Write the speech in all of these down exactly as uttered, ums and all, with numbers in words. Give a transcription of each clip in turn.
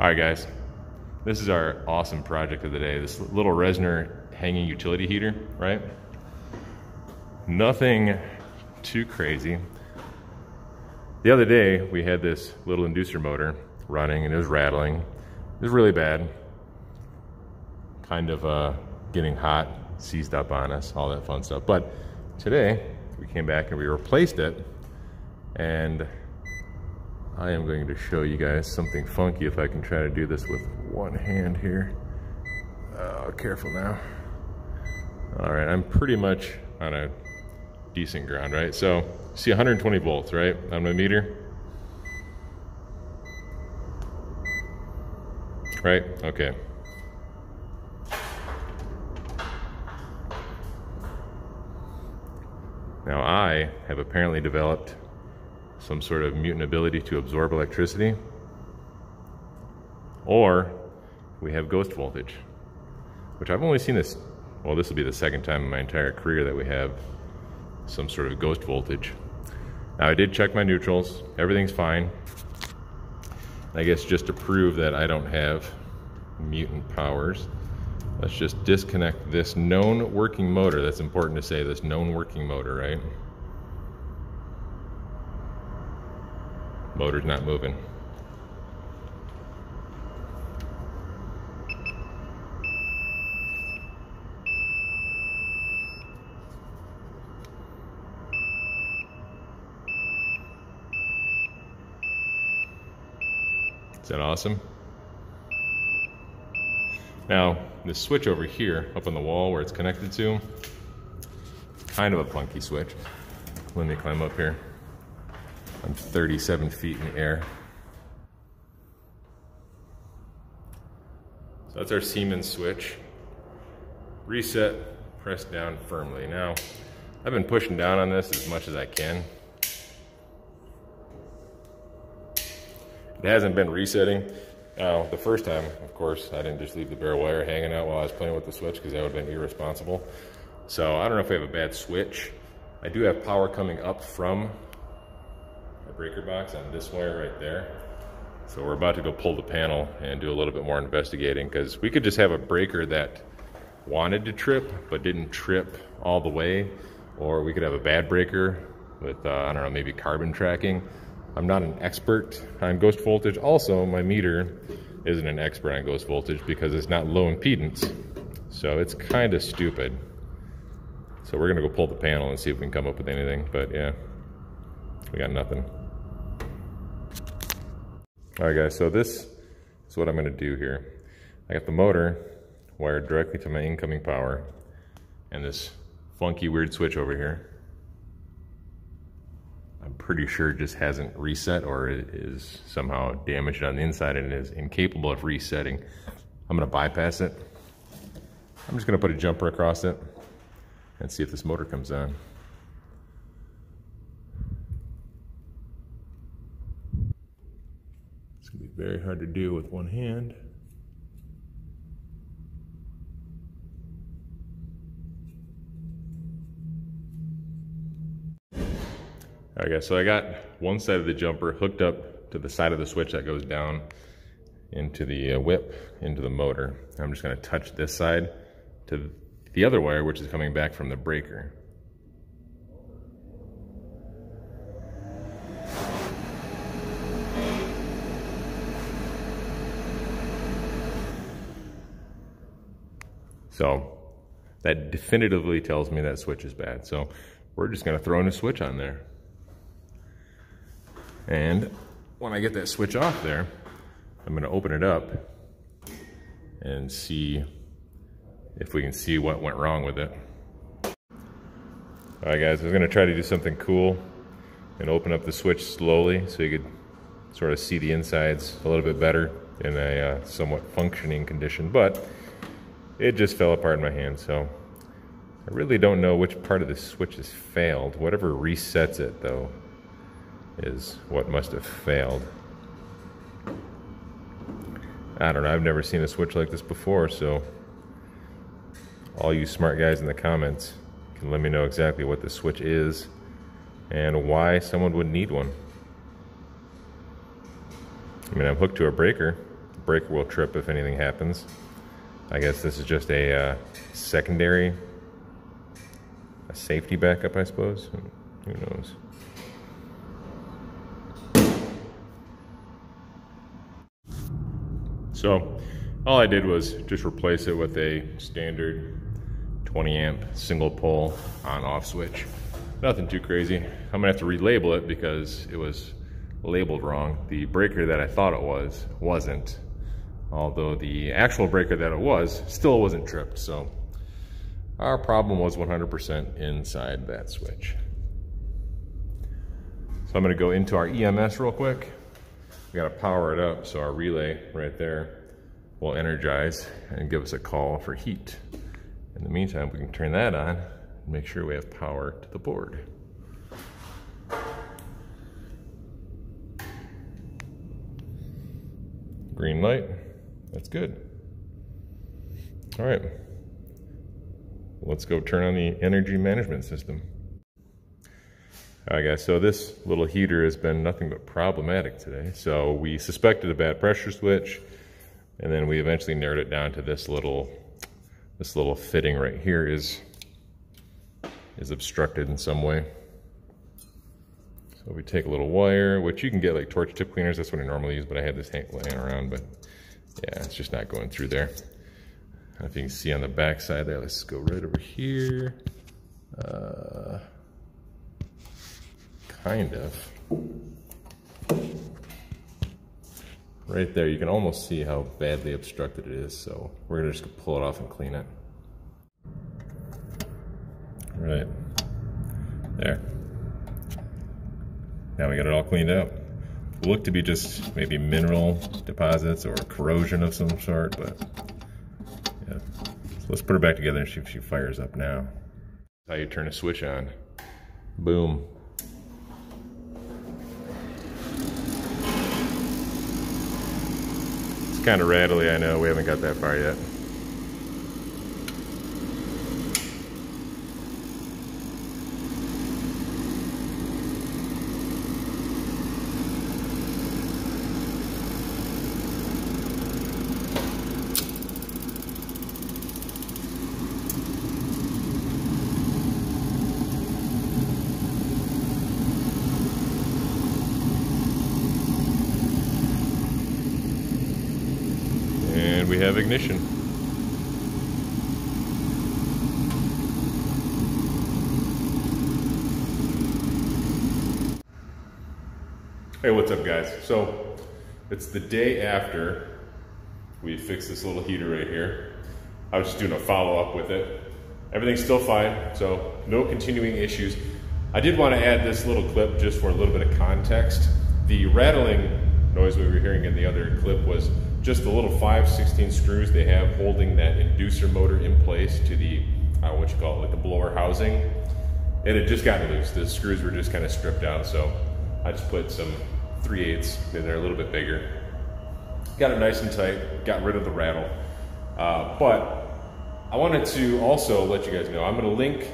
All right, guys, this is our awesome project of the day, this little Resner hanging utility heater, right? Nothing too crazy. The other day, we had this little inducer motor running and it was rattling. It was really bad, kind of uh, getting hot, seized up on us, all that fun stuff. But today, we came back and we replaced it, and I am going to show you guys something funky if I can try to do this with one hand here. Oh, careful now. All right, I'm pretty much on a decent ground, right? So, see one hundred twenty volts, right, on my meter? Right, okay. Now I have apparently developed some sort of mutant ability to absorb electricity, or we have ghost voltage, which I've only seen this, well, this will be the second time in my entire career that we have some sort of ghost voltage. Now I did check my neutrals, everything's fine. I guess just to prove that I don't have mutant powers, let's just disconnect this known working motor. That's important to say, this known working motor, right? Motor's not moving. Is that awesome? Now, this switch over here, up on the wall where it's connected to, kind of a funky switch. Let me climb up here. I'm thirty-seven feet in the air. So that's our Siemens switch. Reset, press down firmly. Now, I've been pushing down on this as much as I can. It hasn't been resetting. Now, the first time, of course, I didn't just leave the bare wire hanging out while I was playing with the switch, because that would have been irresponsible. So I don't know if we have a bad switch. I do have power coming up from the breaker box on this wire right there. So we're about to go pull the panel and do a little bit more investigating, because we could just have a breaker that wanted to trip but didn't trip all the way, or we could have a bad breaker with, uh, I don't know, maybe carbon tracking. I'm not an expert on ghost voltage. Also, my meter isn't an expert on ghost voltage because it's not low impedance. So it's kind of stupid. So we're gonna go pull the panel and see if we can come up with anything, but yeah, we got nothing. All right, guys, so this is what I'm gonna do here. I got the motor wired directly to my incoming power and this funky weird switch over here. I'm pretty sure it just hasn't reset, or it is somehow damaged on the inside and it is incapable of resetting. I'm gonna bypass it. I'm just gonna put a jumper across it and see if this motor comes on. It's gonna be very hard to do with one hand. All right, guys, so I got one side of the jumper hooked up to the side of the switch that goes down into the uh, whip, into the motor. I'm just gonna touch this side to the other wire, which is coming back from the breaker. So that definitively tells me that switch is bad. So we're just gonna throw a new switch on there. And when I get that switch off there, I'm gonna open it up and see if we can see what went wrong with it. All right, guys, I was gonna try to do something cool and open up the switch slowly so you could sort of see the insides a little bit better in a uh, somewhat functioning condition, but it just fell apart in my hand. So I really don't know which part of the switch has failed. Whatever resets it, though, is what must have failed. I don't know, I've never seen a switch like this before, so all you smart guys in the comments can let me know exactly what the switch is and why someone would need one. I mean, I'm hooked to a breaker, brick will trip if anything happens. I guess this is just a uh, secondary, a safety backup, I suppose. Who knows? So all I did was just replace it with a standard twenty amp single pole on off switch. Nothing too crazy. I'm gonna have to relabel it because it was labeled wrong. The breaker that I thought it was wasn't, although the actual breaker that it was still wasn't tripped. So our problem was one hundred percent inside that switch. So I'm going to go into our E M S real quick. We got to power it up so our relay right there will energize and give us a call for heat. In the meantime, we can turn that on and make sure we have power to the board. Green light. That's good. All right. Let's go turn on the energy management system. All right, guys, so this little heater has been nothing but problematic today. So we suspected a bad pressure switch, and then we eventually narrowed it down to this little this little fitting right here is is obstructed in some way. So we take a little wire, which you can get like torch tip cleaners. That's what I normally use, but I had this hang laying around, but yeah, it's just not going through there. I don't know if you can see on the back side there. Let's go right over here. Uh, kind of. Right there, you can almost see how badly obstructed it is, so we're gonna just pull it off and clean it. Right there. Now we got it all cleaned up. Looked to be just maybe mineral deposits or corrosion of some sort, but yeah. So let's put her back together and see if she fires up now. That's how you turn a switch on. Boom. It's kind of rattly, I know. We haven't got that far yet. We have ignition. Hey, what's up, guys? So it's the day after we fixed this little heater right here. I was just doing a follow-up with it. Everything's still fine, so no continuing issues. I did want to add this little clip just for a little bit of context. The rattling noise we were hearing in the other clip was just the little five sixteenths screws they have holding that inducer motor in place to the, uh, what you call it, like the blower housing. It had just gotten loose. The screws were just kind of stripped out, so I just put some three eighths in there, a little bit bigger. Got it nice and tight, got rid of the rattle. Uh, but I wanted to also let you guys know, I'm gonna link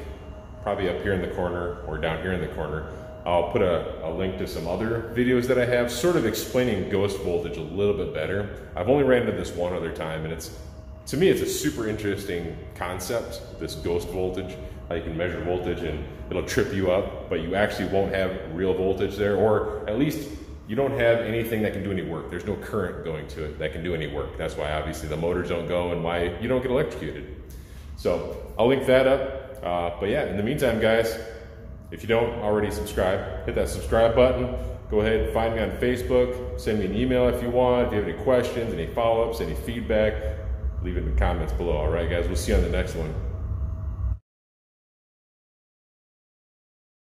probably up here in the corner or down here in the corner. I'll put a, a link to some other videos that I have sort of explaining ghost voltage a little bit better. I've only ran into this one other time, and it's, to me, it's a super interesting concept, this ghost voltage, how you can measure voltage and it'll trip you up, but you actually won't have real voltage there, or at least you don't have anything that can do any work. There's no current going to it that can do any work. That's why obviously the motors don't go and why you don't get electrocuted. So I'll link that up. Uh, but yeah, in the meantime, guys, if you don't already subscribe, hit that subscribe button. Go ahead and find me on Facebook. Send me an email if you want. If you have any questions, any follow-ups, any feedback, leave it in the comments below. All right, guys, we'll see you on the next one.